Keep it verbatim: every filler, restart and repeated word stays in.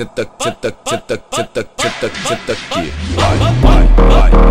Senta, senta, senta, senta, senta, senta aqui. Vai, vai, vai.